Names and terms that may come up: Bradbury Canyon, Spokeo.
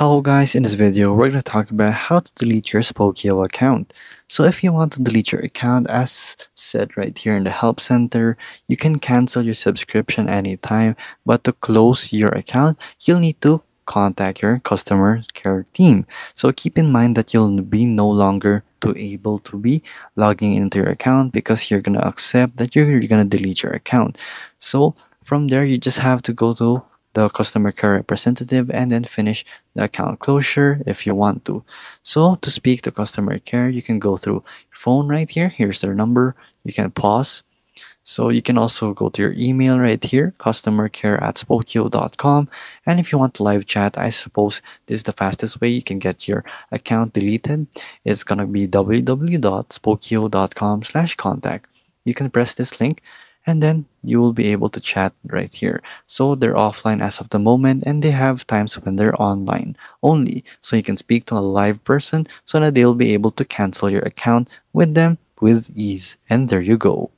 Hello guys, in this video we're going to talk about how to delete your Spokeo account. So if you want to delete your account, as said right here in the help center, you can cancel your subscription anytime, but to close your account you'll need to contact your customer care team. So keep in mind that you'll be no longer able to be logging into your account because you're going to accept that you're going to delete your account. So from there you just have to go to the customer care representative and then finish the account closure if you want to. So to speak to customer care, you can go through your phone right here. Here's their number. You can pause. So you can also go to your email right here, customercare@spokeo.com. And if you want live chat, I suppose this is the fastest way you can get your account deleted. It's gonna be www.spokeo.com/contact. You can press this link and then you will be able to chat right here. So they're offline as of the moment and they have times when they're online only. So you can speak to a live person so that they'll be able to cancel your account with them with ease. And there you go.